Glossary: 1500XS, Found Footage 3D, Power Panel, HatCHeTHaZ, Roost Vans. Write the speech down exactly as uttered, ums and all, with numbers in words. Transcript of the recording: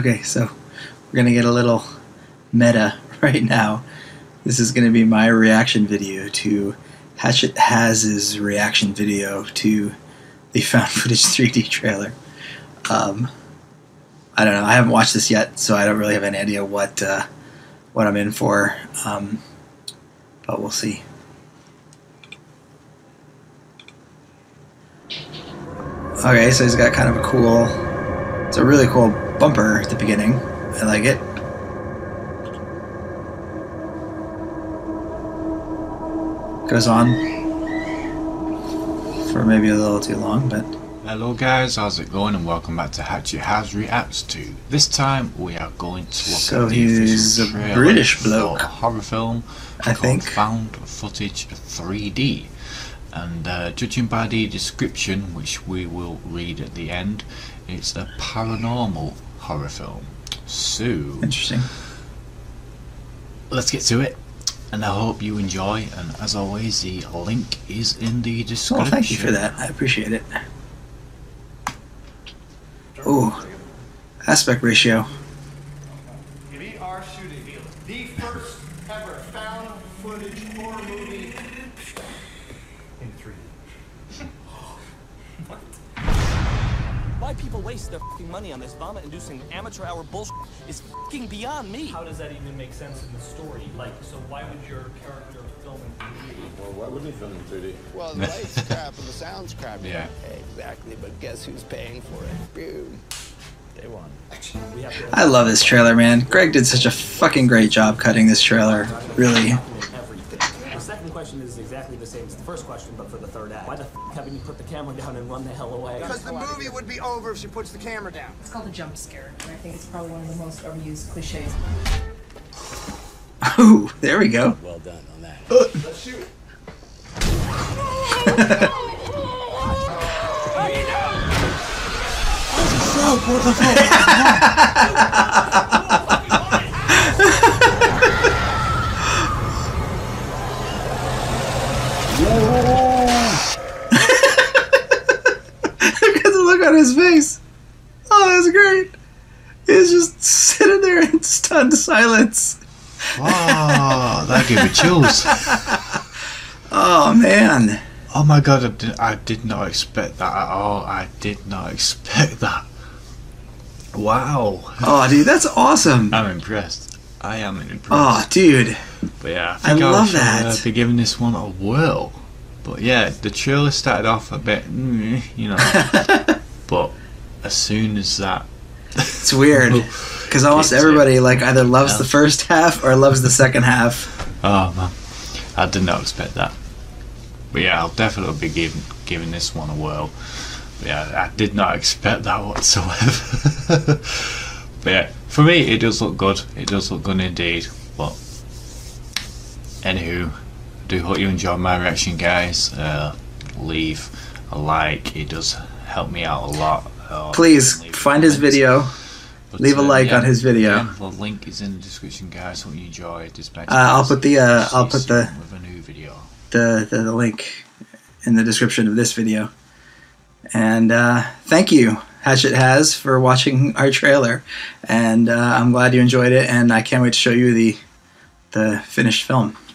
Okay, so we're gonna get a little meta right now. This is gonna be my reaction video to HatCHeTHaZ's reaction video to the Found Footage three D trailer. Um, I don't know. I haven't watched this yet, so I don't really have any idea what uh, what I'm in for. Um, but we'll see. Okay, so he's got kind of a cool. It's a really cool bumper at the beginning. I like it. Goes on for maybe a little too long, but. Hello guys, how's it going? And welcome back to HatCHeTHaZ Reacts to. This time we are going to look so at the official trailer British bloke. For a horror film I think. Found Footage three D. And uh, judging by the description, which we will read at the end, it's a paranormal horror film. So interesting. Let's get to it, and I hope you enjoy. And as always, the link is in the description. Well, thank you for that. I appreciate it. Ooh, aspect ratio. We are shooting the first ever found footage horror movie. Why people waste their f***ing money on this vomit-inducing amateur hour bullshit is f***ing beyond me. How does that even make sense in the story? Like, so why would your character film in three D? Well, why would he film in three D? Well, the light's crap and the sound's crap. Yeah. Exactly, but guess who's paying for it? Boom. They won. We have to I love this trailer, man. Greg did such a fucking great job cutting this trailer. Really. The second question is exactly the same as the first question, but for the third act. Why the f*** haven't you put the camera down and run the hell away? Because the movie would be over if she puts the camera down. It's called a jump scare, and I think it's probably one of the most overused cliches. Oh, there we go. Well done on that. Uh. Let's shoot. What the fuck? On his face. Oh, that was great. He's just sitting there in stunned silence. Wow, that gave me chills. Oh man. Oh my god, I did, I did not expect that at all. I did not expect that. Wow. Oh dude, that's awesome. I'm impressed. I am impressed. Oh dude. But yeah, I think I, I love should, that. Uh, be giving this one a whirl. But yeah, the trailer started off a bit, you know. But as soon as that... It's weird, because almost everybody it. like either loves yeah. the first half or loves the second half. Oh man, I did not expect that. But yeah, I'll definitely be giving, giving this one a whirl. But yeah, I did not expect that whatsoever. But yeah, for me it does look good, it does look good indeed. But anywho, I do hope you enjoyed my reaction guys. Uh, leave a like, it does help me out a lot. Uh, Please find his video. But leave uh, a like yeah, on his video. Yeah, the link is in the description, guys. Hope you enjoy it. Uh, I'll put the uh, I'll put the with a new video. The, the the link in the description of this video. And uh, thank you, HatCHeTHaZ, for watching our trailer. And uh, I'm glad you enjoyed it. And I can't wait to show you the the finished film.